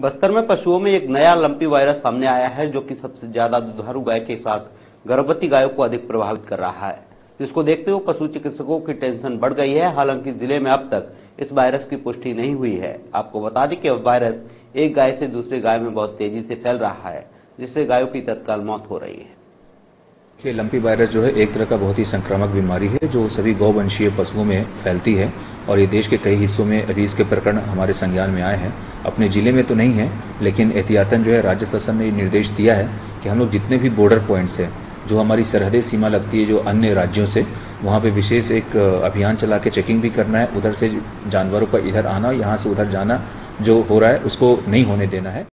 बस्तर में पशुओं में एक नया लंपी वायरस सामने आया है जो कि सबसे ज्यादा दुधारू गाय के साथ गर्भवती गायों को अधिक प्रभावित कर रहा है, जिसको देखते हुए पशु चिकित्सकों की टेंशन बढ़ गई है। हालांकि जिले में अब तक इस वायरस की पुष्टि नहीं हुई है। आपको बता दें कि वायरस एक गाय से दूसरे गाय में बहुत तेजी से फैल रहा है, जिससे गायों की तत्काल मौत हो रही है। ये लंपी वायरस जो है एक तरह का बहुत ही संक्रामक बीमारी है जो सभी गौवंशीय पशुओं में फैलती है और ये देश के कई हिस्सों में अभी इसके प्रकरण हमारे संज्ञान में आए हैं। अपने जिले में तो नहीं है, लेकिन एहतियातन जो है राज्य शासन ने निर्देश दिया है कि हम लोग जितने भी बॉर्डर पॉइंट्स हैं, जो हमारी सरहदी सीमा लगती है जो अन्य राज्यों से, वहाँ पे विशेष एक अभियान चला के चेकिंग भी करना है। उधर से जानवरों का इधर आना, यहाँ से उधर जाना जो हो रहा है उसको नहीं होने देना है।